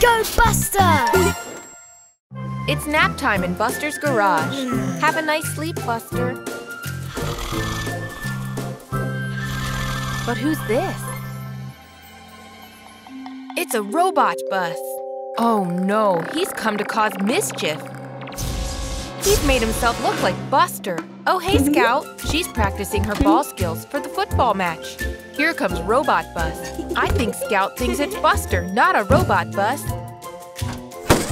Go Buster! It's nap time in Buster's garage. Have a nice sleep, Buster. But who's this? It's a robot bus. Oh no, he's come to cause mischief. He's made himself look like Buster. Oh, hey, Scout. She's practicing her ball skills for the football match. Here comes Robot Bus. I think Scout thinks it's Buster, not a robot bus.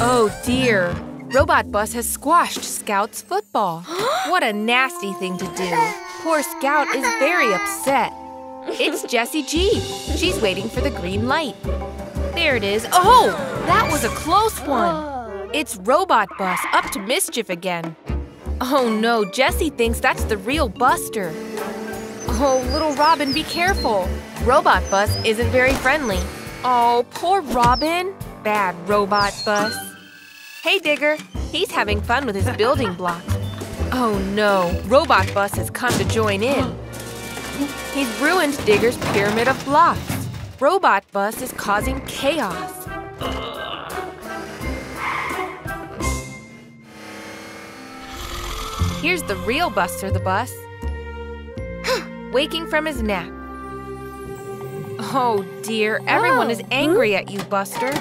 Oh, dear. Robot Bus has squashed Scout's football. What a nasty thing to do. Poor Scout is very upset. It's Jessie G. She's waiting for the green light. There it is. Oh, that was a close one. It's Robot Bus, up to mischief again. Oh no, Jessie thinks that's the real Buster. Oh, little Robin, be careful. Robot Bus isn't very friendly. Oh, poor Robin. Bad Robot Bus. Hey, Digger. He's having fun with his building block. Oh no, Robot Bus has come to join in. He's ruined Digger's pyramid of blocks. Robot Bus is causing chaos. Here's the real Buster the Bus, waking from his nap. Oh dear, everyone is angry at you, Buster.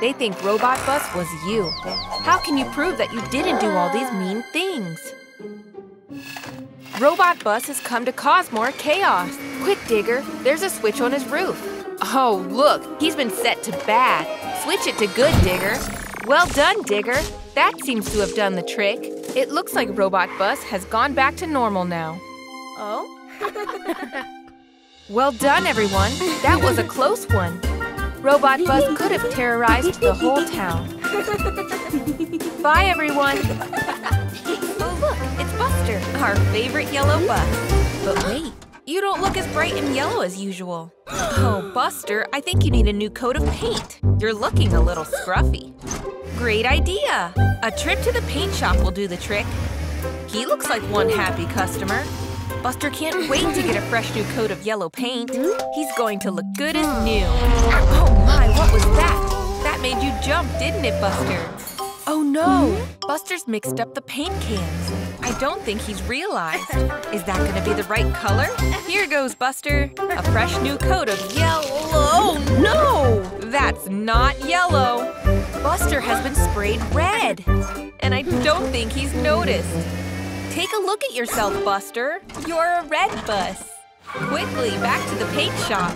They think Robot Bus was you. How can you prove that you didn't do all these mean things? Robot Bus has come to cause more chaos. Quick, Digger, there's a switch on his roof. Oh look, he's been set to bad. Switch it to good, Digger. Well done, Digger. That seems to have done the trick. It looks like Robot Bus has gone back to normal now. Oh? Well done, everyone. That was a close one. Robot Bus could have terrorized the whole town. Bye, everyone. Oh, look, it's Buster, our favorite yellow bus. But wait, you don't look as bright and yellow as usual. Oh, Buster, I think you need a new coat of paint. You're looking a little scruffy. Great idea! A trip to the paint shop will do the trick. He looks like one happy customer. Buster can't wait to get a fresh new coat of yellow paint. He's going to look good as new. Oh my, what was that? That made you jump, didn't it, Buster? Oh no! Buster's mixed up the paint cans. I don't think he's realized. Is that gonna be the right color? Here goes, Buster! A fresh new coat of yellow. Oh no! That's not yellow! Buster has been sprayed red, and I don't think he's noticed. Take a look at yourself, Buster. You're a red bus. Quickly, back to the paint shop.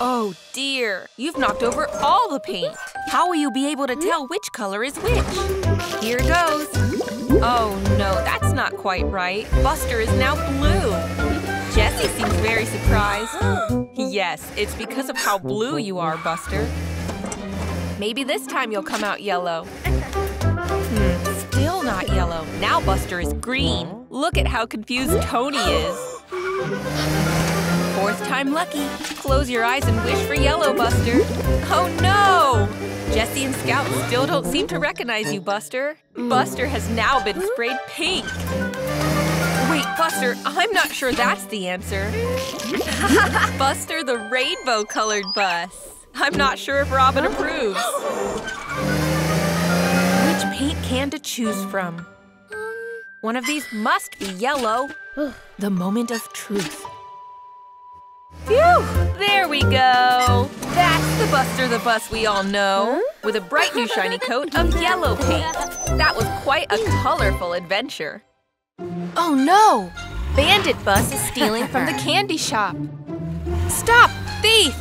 Oh dear, you've knocked over all the paint. How will you be able to tell which color is which? Here goes. Oh no, that's not quite right. Buster is now blue. Jessie seems very surprised. Yes, it's because of how blue you are, Buster. Maybe this time you'll come out yellow. Still not yellow. Now Buster is green. Look at how confused Tony is. Fourth time lucky. Close your eyes and wish for yellow, Buster. Oh no! Jessie and Scout still don't seem to recognize you, Buster. Buster has now been sprayed pink. Wait, Buster, I'm not sure that's the answer. Buster the rainbow-colored bus. I'm not sure if Robin approves. Which paint can to choose from? One of these must be yellow. The moment of truth. Phew! There we go! That's the Buster the Bus we all know, with a bright new shiny coat of yellow paint. That was quite a colorful adventure. Oh no! Bandit Bus is stealing from the candy shop. Stop, thief!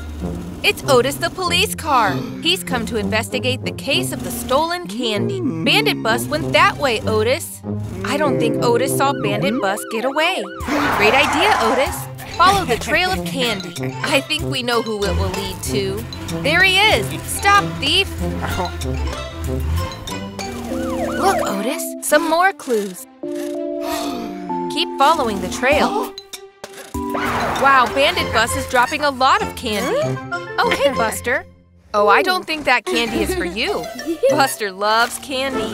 It's Otis the police car. He's come to investigate the case of the stolen candy. Bandit Bus went that way, Otis. I don't think Otis saw Bandit Bus get away. Great idea, Otis. Follow the trail of candy. I think we know who it will lead to. There he is. Stop, thief. Look, Otis, some more clues. Keep following the trail. Wow, Bandit Bus is dropping a lot of candy. Oh, hey, Buster. Oh, I don't think that candy is for you. Buster loves candy.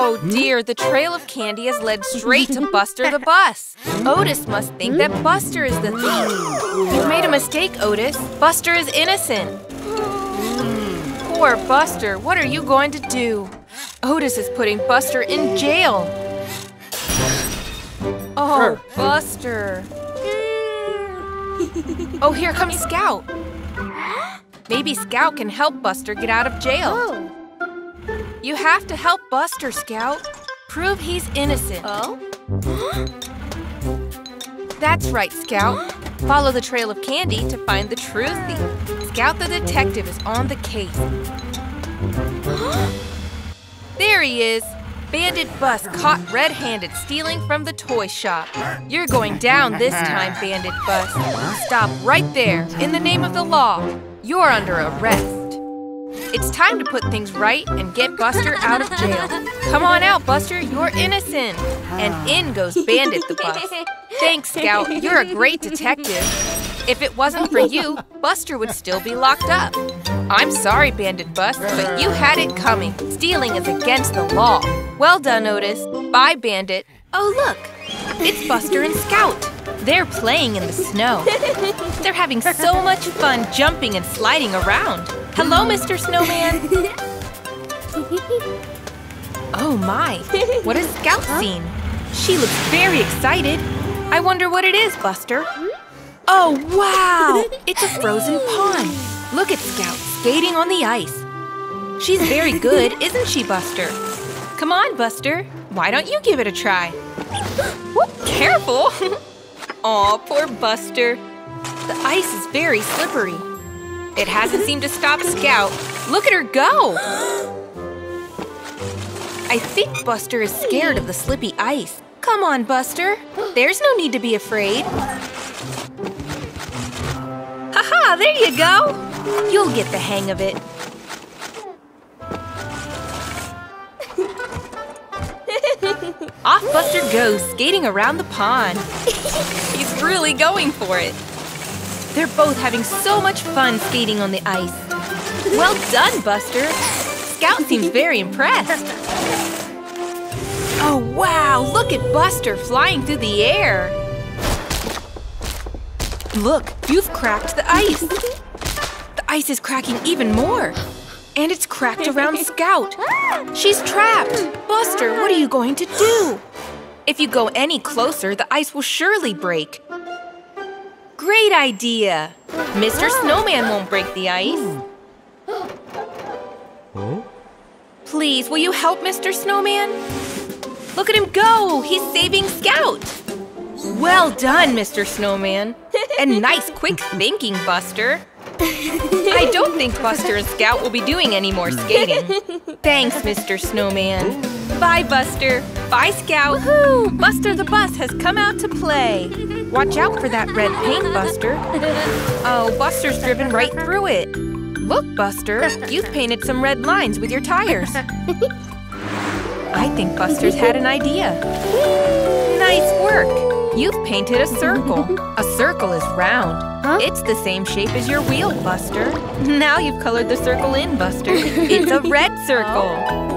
Oh, dear, the trail of candy has led straight to Buster the Bus. Otis must think that Buster is the thief. You've made a mistake, Otis. Buster is innocent. Poor Buster, what are you going to do? Otis is putting Buster in jail. Oh, Buster. Oh, here comes Scout. Maybe Scout can help Buster get out of jail. You have to help Buster, Scout. Prove he's innocent. Oh? That's right, Scout. Follow the trail of candy to find the true thief. Scout the detective is on the case. There he is. Bandit Bus caught red-handed stealing from the toy shop. You're going down this time, Bandit Bus. Stop right there. In the name of the law, you're under arrest. It's time to put things right and get Buster out of jail. Come on out, Buster. You're innocent. And in goes Bandit the Bus. Thanks, Scout. You're a great detective. If it wasn't for you, Buster would still be locked up. I'm sorry, Bandit Bus, but you had it coming. Stealing is against the law. Well done, Otis. Bye, Bandit. Oh, look. It's Buster and Scout. They're playing in the snow. They're having so much fun jumping and sliding around. Hello, Mr. Snowman. Oh, my. What has Scout seen? She looks very excited. I wonder what it is, Buster. Oh, wow. It's a frozen pond. Look at Scout skating on the ice. She's very good, isn't she, Buster? Come on, Buster. Why don't you give it a try? Whoop, careful. Aw, poor Buster. The ice is very slippery. It hasn't seemed to stop Scout. Look at her go. I think Buster is scared of the slippy ice. Come on, Buster. There's no need to be afraid. Ha-ha, there you go. You'll get the hang of it. Off Buster goes, skating around the pond. He's really going for it. They're both having so much fun skating on the ice. Well done, Buster. Scout seems very impressed. Oh, wow, look at Buster flying through the air. Look, you've cracked the ice. Ice is cracking even more. And it's cracked around Scout. She's trapped. Buster, what are you going to do? If you go any closer, the ice will surely break. Great idea. Mr. Snowman won't break the ice. Please, will you help Mr. Snowman? Look at him go. He's saving Scout. Well done, Mr. Snowman. And nice quick thinking, Buster. I don't think Buster and Scout will be doing any more skating. Thanks, Mr. Snowman. Bye, Buster. Bye, Scout. Woohoo! Buster the Bus has come out to play. Watch out for that red paint, Buster. Oh, Buster's driven right through it. Look, Buster, you've painted some red lines with your tires. I think Buster's had an idea. Nice work. You've painted a circle. A circle is round. Huh? It's the same shape as your wheel, Buster. Now you've colored the circle in, Buster. It's a red circle.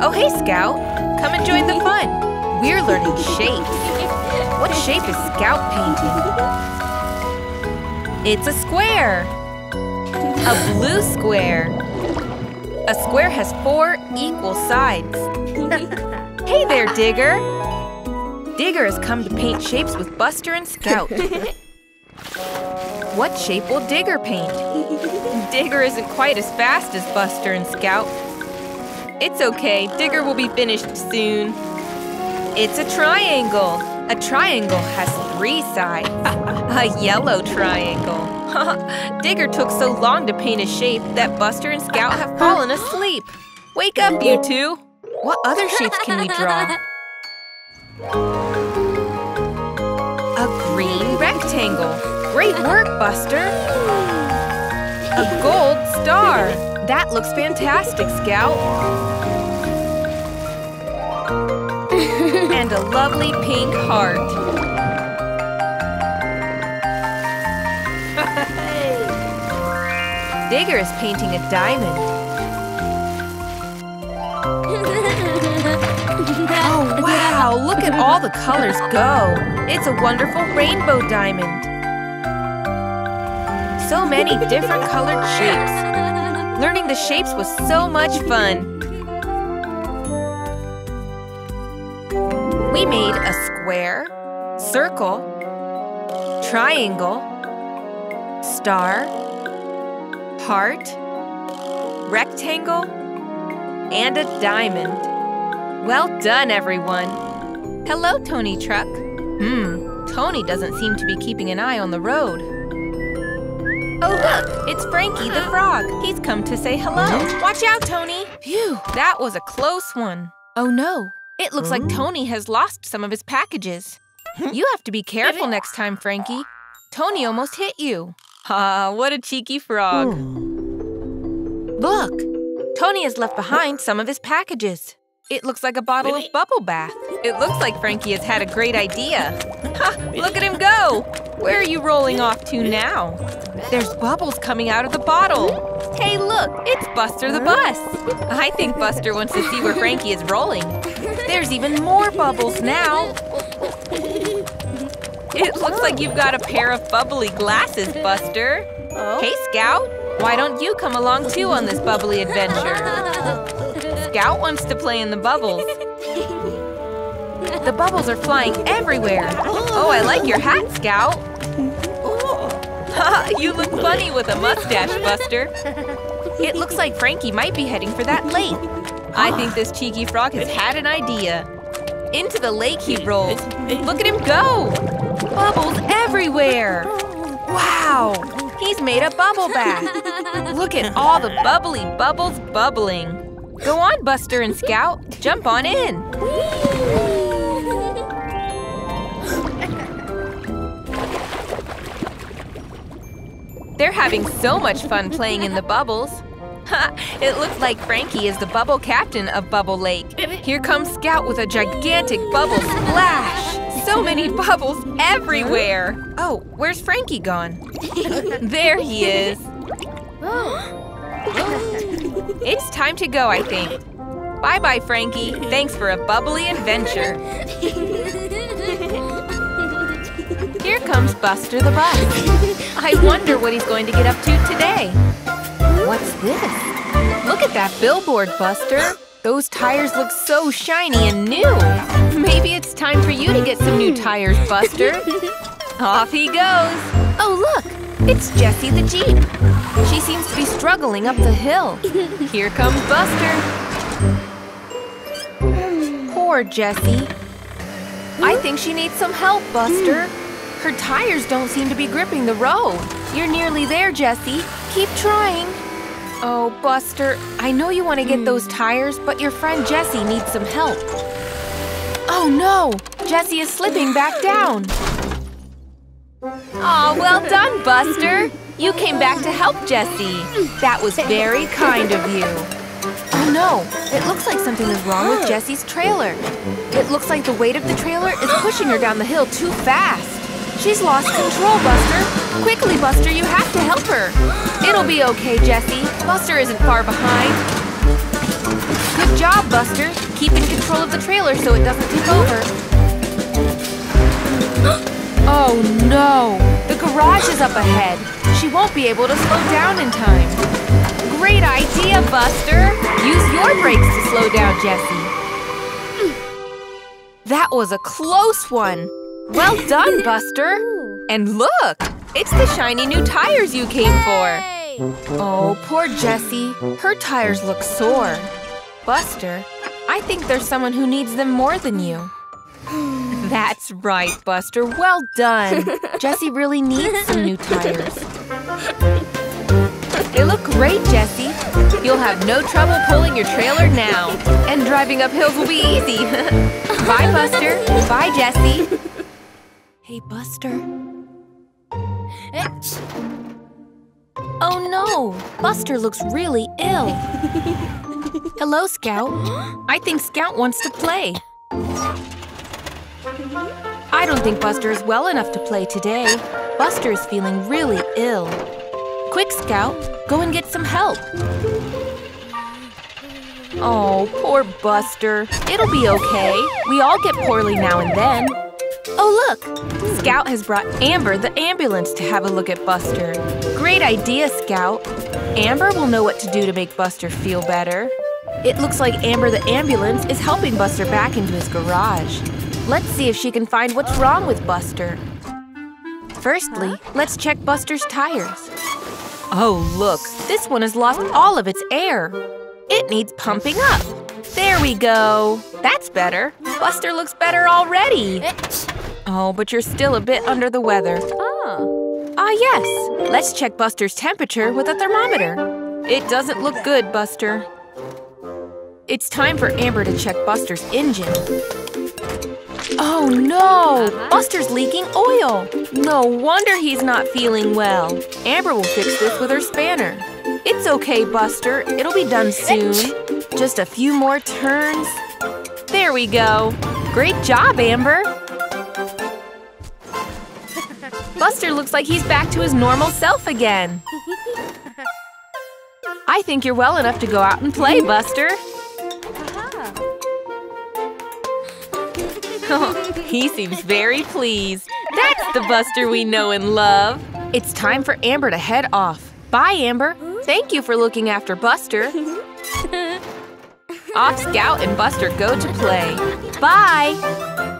Oh, hey, Scout. Come and join the fun. We're learning shapes. What shape is Scout painting? It's a square. A blue square. A square has 4 equal sides. Hey there, Digger. Digger has come to paint shapes with Buster and Scout. What shape will Digger paint? Digger isn't quite as fast as Buster and Scout. It's okay, Digger will be finished soon. It's a triangle. A triangle has 3 sides. A yellow triangle. Digger took so long to paint a shape that Buster and Scout have fallen asleep. Wake up, you two. What other shapes can we draw? A green rectangle. Great work, Buster. A gold star. That looks fantastic, Scout. And a lovely pink heart. Digger is painting a diamond. Oh, wow! Look at all the colors go! It's a wonderful rainbow diamond! So many different colored shapes! Learning the shapes was so much fun! We made a square, circle, triangle, star, heart, rectangle, and a diamond. Well done, everyone! Hello, Tony Truck. Tony doesn't seem to be keeping an eye on the road. Oh, look! It's Frankie the Frog. He's come to say hello. Watch out, Tony! Phew! That was a close one. Oh, no. It looks like Tony has lost some of his packages. You have to be careful next time, Frankie. Tony almost hit you. Ah, what a cheeky frog. Look! Tony has left behind some of his packages. It looks like a bottle of bubble bath. It looks like Frankie has had a great idea. Ha! Look at him go! Where are you rolling off to now? There's bubbles coming out of the bottle. Hey, look! It's Buster the Bus! I think Buster wants to see where Frankie is rolling. There's even more bubbles now! It looks like you've got a pair of bubbly glasses, Buster! Hey, Scout! Why don't you come along too on this bubbly adventure? Scout wants to play in the bubbles. The bubbles are flying everywhere! Oh, I like your hat, Scout! Ha! You look funny with a mustache, Buster! It looks like Frankie might be heading for that lake. I think this cheeky frog has had an idea. Into the lake he rolled. Look at him go! Bubbles everywhere! Wow! He's made a bubble bath. Look at all the bubbly bubbles bubbling. Go on, Buster and Scout. Jump on in. They're having so much fun playing in the bubbles. It looks like Frankie is the bubble captain of Bubble Lake. Here comes Scout with a gigantic bubble splash! So many bubbles everywhere! Oh, where's Frankie gone? There he is! It's time to go, I think. Bye-bye, Frankie. Thanks for a bubbly adventure. Here comes Buster the Bus. I wonder what he's going to get up to today. What's this? Look at that billboard, Buster! Those tires look so shiny and new! Maybe it's time for you to get some new tires, Buster! Off he goes! Oh, look! It's Jessie the Jeep! She seems to be struggling up the hill. Here comes Buster! Poor Jessie. I think she needs some help, Buster! Her tires don't seem to be gripping the road. You're nearly there, Jessie. Keep trying. Oh, Buster, I know you want to get those tires, but your friend Jessie needs some help. Oh, no! Jessie is slipping back down. Aw, well done, Buster! You came back to help Jessie. That was very kind of you. Oh, no! It looks like something is wrong with Jessie's trailer. It looks like the weight of the trailer is pushing her down the hill too fast. She's lost control, Buster! Quickly, Buster, you have to help her! It'll be okay, Jessie. Buster isn't far behind. Good job, Buster! Keep in control of the trailer so it doesn't tip over. Oh, no! The garage is up ahead. She won't be able to slow down in time. Great idea, Buster! Use your brakes to slow down, Jessie. That was a close one! Well done, Buster! And look! It's the shiny new tires you came for! Oh, poor Jessie. Her tires look sore. Buster, I think there's someone who needs them more than you. That's right, Buster. Well done! Jessie really needs some new tires. They look great, Jessie. You'll have no trouble pulling your trailer now. And driving up hills will be easy. Bye, Buster. Bye, Jessie. Hey, Buster. Oh no! Buster looks really ill. Hello, Scout. I think Scout wants to play. I don't think Buster is well enough to play today. Buster is feeling really ill. Quick, Scout. Go and get some help. Oh, poor Buster. It'll be okay. We all get poorly now and then. Oh, look! Scout has brought Amber the ambulance to have a look at Buster. Great Great idea, Scout. Amber will know what to do to make Buster feel better. It looks like Amber the ambulance is helping Buster back into his garage. Let's see if she can find what's wrong with Buster. Firstly, let's check Buster's tires. Oh, look, this one has lost all of its air. It needs pumping up. There we go. That's better. Buster looks better already. Oh, but you're still a bit under the weather. Yes. Let's check Buster's temperature with a thermometer. It doesn't look good, Buster. It's time for Amber to check Buster's engine. Oh no! Buster's leaking oil! No wonder he's not feeling well. Amber will fix this with her spanner. It's okay, Buster. It'll be done soon. Just a few more turns. There we go. Great job, Amber! Buster looks like he's back to his normal self again. I think you're well enough to go out and play, Buster. He seems very pleased. That's the Buster we know and love. It's time for Amber to head off. Bye, Amber. Thank you for looking after Buster. Off Scout and Buster go to play. Bye.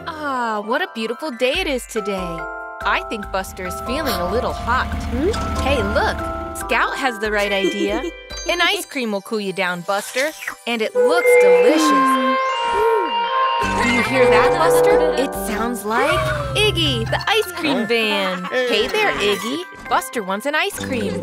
Ah, what a beautiful day it is today. I think Buster is feeling a little hot. Hey, look. Scout has the right idea. An ice cream will cool you down, Buster. And it looks delicious. Do you hear that, Buster? It sounds like Iggy, the ice cream van. Hey there, Iggy. Buster wants an ice cream.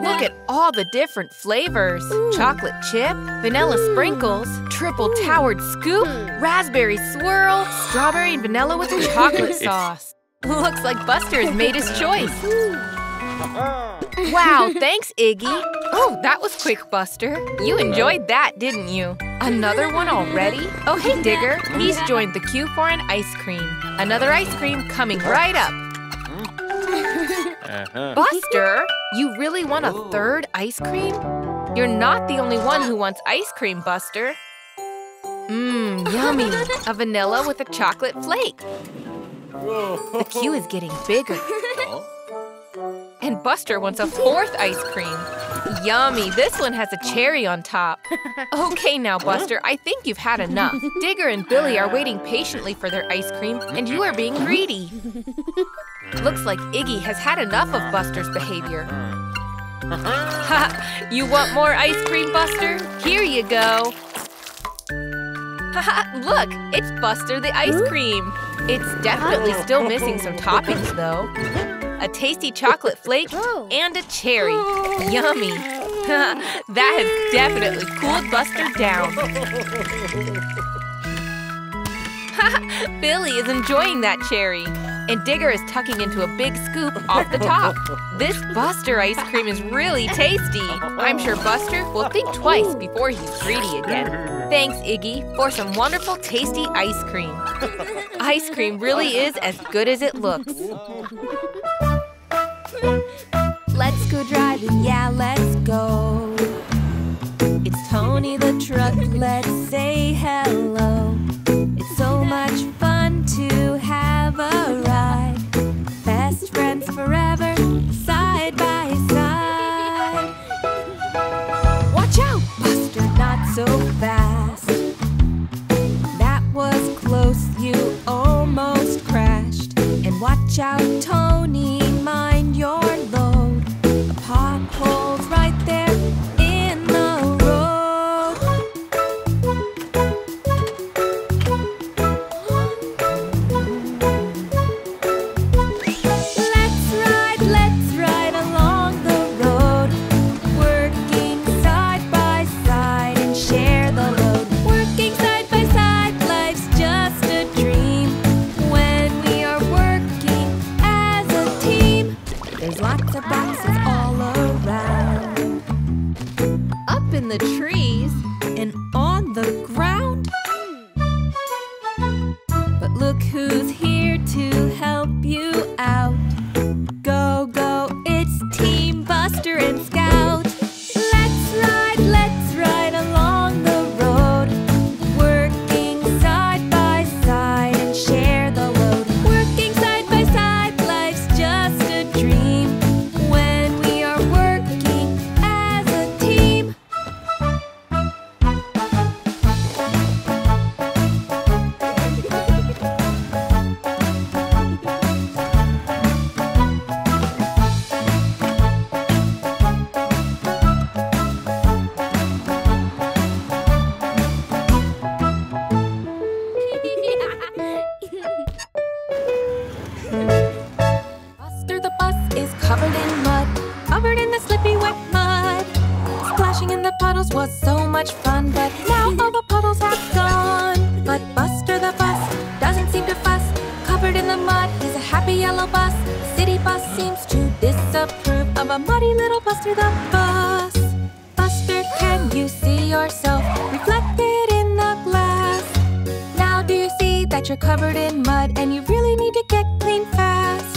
Look at all the different flavors. Chocolate chip, vanilla sprinkles, triple towered scoop, raspberry swirl, strawberry and vanilla with chocolate sauce. Looks like Buster has made his choice. Wow, thanks, Iggy. Oh, that was quick, Buster. You enjoyed that, didn't you? Another one already? Oh, hey, Digger. He's joined the queue for an ice cream. Another ice cream coming right up. Buster, you really want a third ice cream? You're not the only one who wants ice cream, Buster. Mmm, yummy. A vanilla with a chocolate flake. The queue is getting bigger. And Buster wants a fourth ice cream. Yummy, this one has a cherry on top. Okay now, Buster, I think you've had enough. Digger and Billy are waiting patiently for their ice cream, and you are being greedy. Looks like Iggy has had enough of Buster's behavior. Ha! You want more ice cream, Buster? Here you go. Haha, look, it's Buster the ice cream. It's definitely still missing some toppings, though. A tasty chocolate flake, and a cherry. Yummy. That has definitely cooled Buster down. Billy is enjoying that cherry. And Digger is tucking into a big scoop off the top. This Buster ice cream is really tasty. I'm sure Buster will think twice before he's greedy again. Thanks, Iggy, for some wonderful tasty ice cream. Ice cream really is as good as it looks. Let's go driving, yeah, let's go. It's Tony the truck, let's say hello. It's so much fun to have a ride. Best friends forever, side by side. Watch out, Buster, not so fast. That was close, you almost crashed. And watch out, Tony, mind your load. A pothole's right there in the road. Let's ride along the road, working side by side and share the load. Working side by side, life's just a dream when we are working as a team. There's lots of boxes all around, up in the trees and on the ground. But look who's here to help you out. Go, go, it's Team Buster and Scout. Let's ride along the road, working side by side and share the load. Working side by side, life's just a dream puddles was so much fun, but now all the puddles have gone. But Buster the bus doesn't seem to fuss. Covered in the mud, he's a happy yellow bus. City bus seems to disapprove of a muddy little Buster the bus. Buster, can you see yourself reflected in the glass? Now do you see that you're covered in mud and you really need to get clean fast?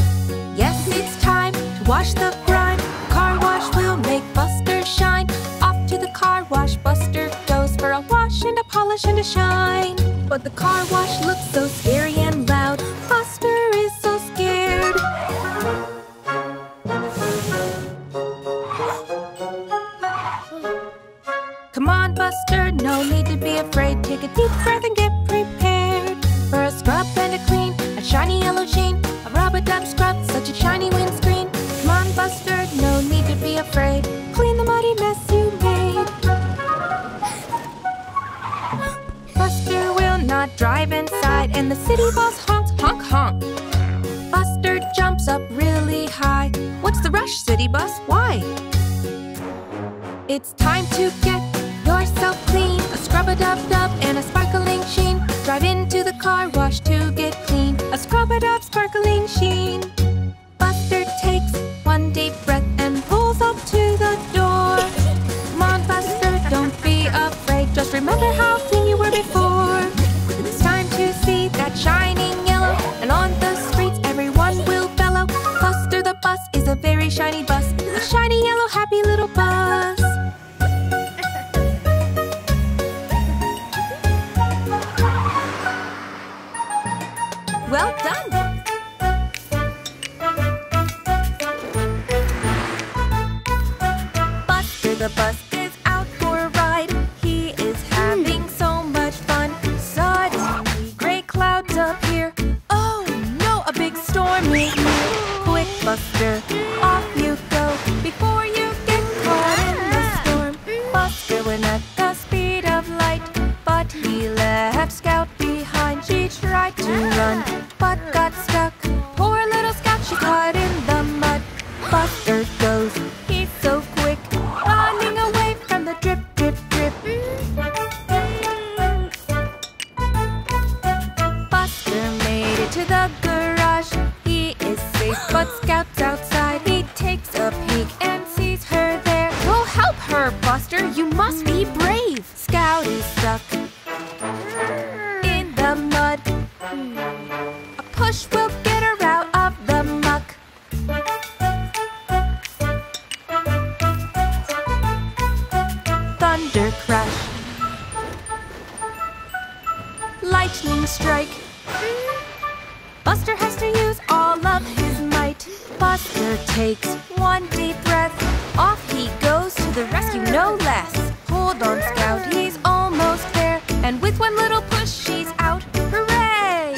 Yes, it's time to wash the grime. Car wash will make Buster shine. Off to the car wash Buster goes for a wash and a polish and a shine. But the car wash looks so scary and loud. Buster is so scared. Come on, Buster, no need to be afraid. Take a deep breath and get prepared for a scrub and a clean, a shiny yellow sheen, a rubber dub scrub, such a shiny windscreen. Come on, Buster, no need to be afraid. Clean the muddy mess you made. Buster will not drive inside, and the city bus honks, honk, honk. Buster jumps up really high. What's the rush, city bus? Why? It's time to get yourself clean. A scrub-a-dub-dub and a sparkling sheen. Drive into the car wash to get clean. A scrub-a-dub sparkling sheen. Buster takes one deep breath and pulls up to the door. Come on, Buster, don't be afraid. Just remember how clean you were before. It's time to see that shining yellow, and on the streets everyone will bellow. Buster the bus is a very shiny bus, a shiny yellow happy little bus. Well done! The bus is out for a ride. He is having so much fun. Suddenly, gray clouds appear. Oh no, a big storm is here. Quick, Buster, off you go before you get caught in the storm. Buster went at the speed of light, but he left Scout behind. She tried to run, but got stuck. Poor little Scout, she caught in the mud. Buster goes. But Scout's outside, he takes a peek and sees her there. Go help her, Buster, you must be brave. Scout is stuck in the mud. A push will get her out of the muck. Thunder crash, lightning strike. Buster has to use all of his might. Buster takes one deep breath. Off he goes to the rescue, no less. Hold on, Scout, he's almost there. And with one little push, she's out. Hooray!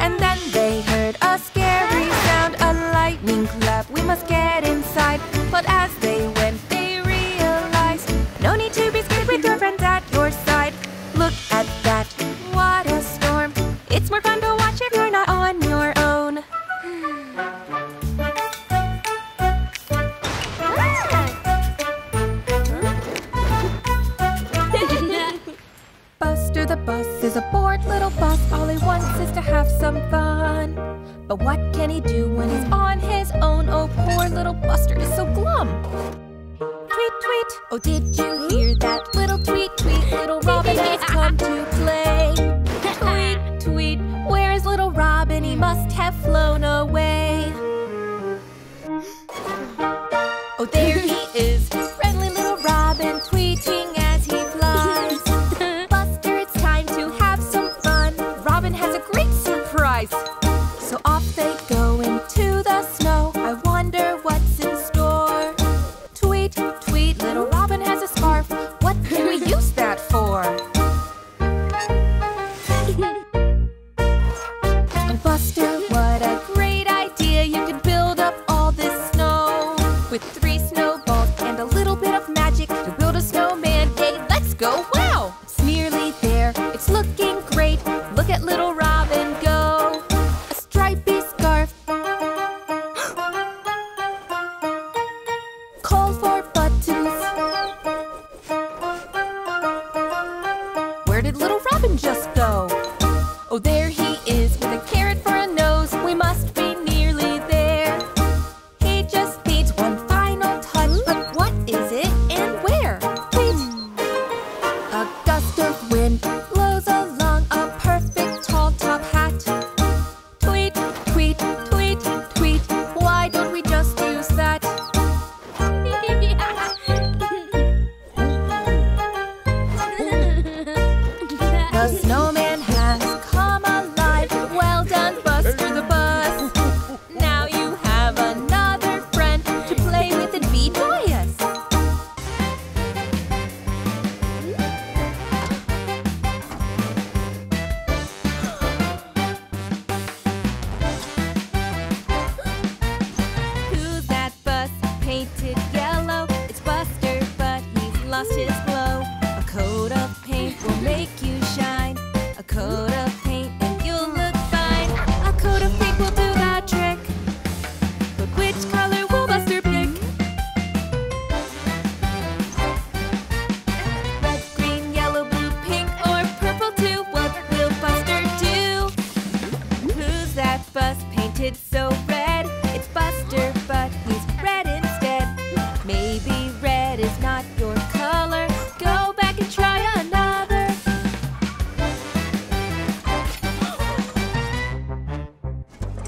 And then they heard a scary sound, a lightning clap. We must get inside. But as they went, they realized no need to be scared with your friends at your side. Look at that, what a storm. It's more fun to watch if you're not on your own. Buster the bus is a bored little bus. All he wants is to have some fun. But what can he do when he's on his own? Oh, poor little Buster is so glum. Tweet, tweet, oh, did you hear that? Little tweet, tweet, little Robin has come to play. Tweet, tweet, where is little Robin? He must have flown away. Oh, there he is, friendly little Robin, tweeting as he flies. Buster, it's time to have some fun. Robin has a great surprise. So off they go into the snow. I wonder what's in store. Tweet, tweet, little Robin has a scarf. What can we use that for? And Buster, what a great idea. so red. It's Buster, but he's red instead. Maybe red is not your color. Go back and try another.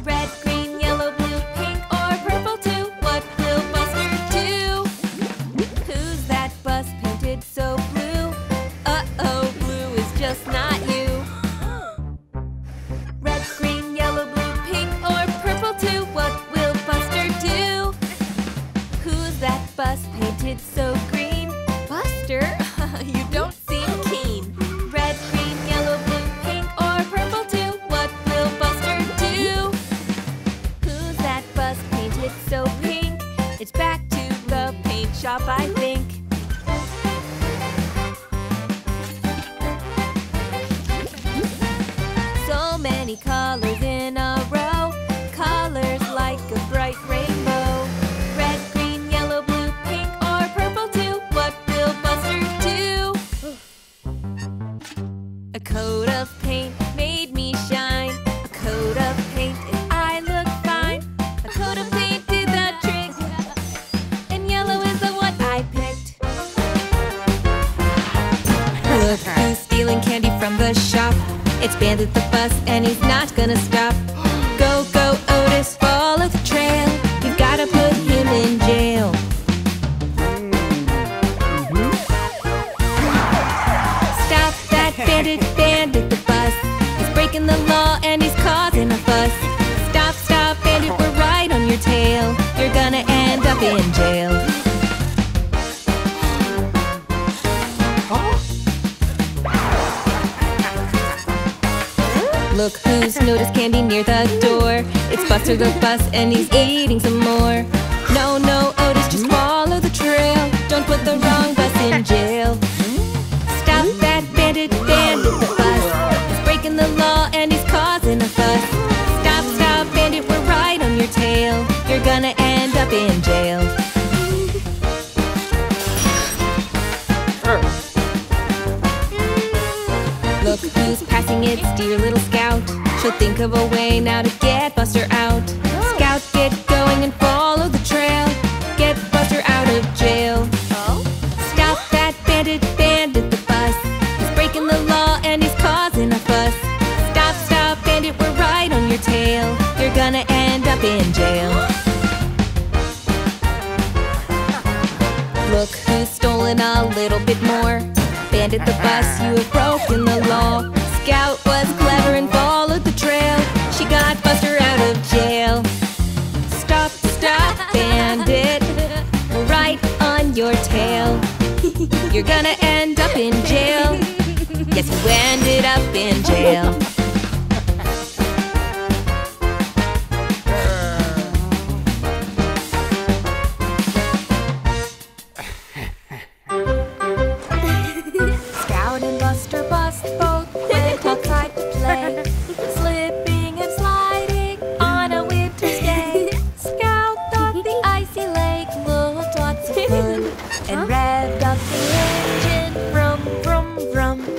Red, green, yellow, blue, pink, or purple too. What will Buster do? Who's that bus painted so blue? Uh-oh, blue is just not you. Bus painted so green. Buster, you don't seem keen. Red, green, yellow, blue, pink, or purple too. What will Buster do? Who's that bus painted so pink? It's back to the paint shop, I think. So many colors in a row. Colors like a bright rainbow. A coat of paint made me shine. A coat of paint and I look fine. A coat of paint did the trick, and yellow is the one I picked. Look who's stealing candy from the shop. It's Bandit the bus and he's not gonna stop. Go, go, Otis, follow the trail. You've gotta put him in jail. Bandit the bus, he's breaking the law and he's causing a fuss. Stop, stop, Bandit, we're right on your tail. You're gonna end up in jail. Look who's noticed candy near the door. It's Buster the bus and he's eating some more. No, no, Otis, just follow the trail. Don't put the wrong bus in jail. Stop that Bandit, Bandit the bus. He's breaking the law and he's causing a fuss. Stop, stop, Bandit, we're right on your tail. You're gonna end up in jail. Look who's passing, it's dear little Scout. She'll think of a way now to get Buster out. Scout, get going and follow the trail. Get Buster out of jail. Stop that Bandit, Bandit the bus. He's breaking the law and he's causing a fuss. Stop, stop, Bandit, we're right on your tail. You're gonna end up in jail. Look who's stolen a little bit more. Bandit the bus, you have broken the law. Scout was clever and followed the trail. She got Buster out of jail. Stop, stop, Bandit, we're right on your tail. You're gonna end up in jail. Yes, you ended up in jail. Scout and Buster Bus both went outside to play, slipping and sliding on a winter's day. Scout thought the icy lake looked lots of fun and revved up the engine, vroom, vroom, vroom.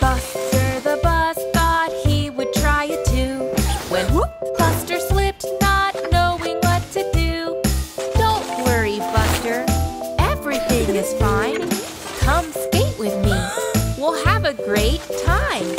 Buster the bus thought he would try it too, when whoop, Buster slipped, not knowing what to do. Don't worry, Buster, everything is fine. Come skate with me, we'll have a great time.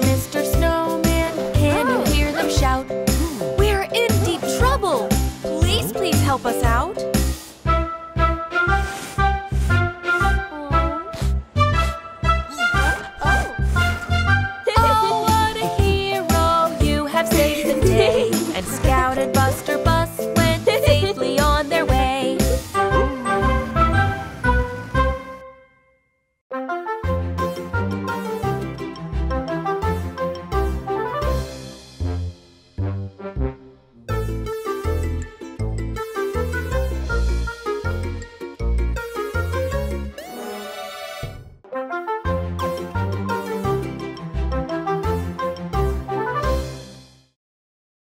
Mr. Snowman, can you hear them shout? We're in deep trouble. help us out?